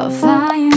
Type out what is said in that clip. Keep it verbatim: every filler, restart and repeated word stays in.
I'll find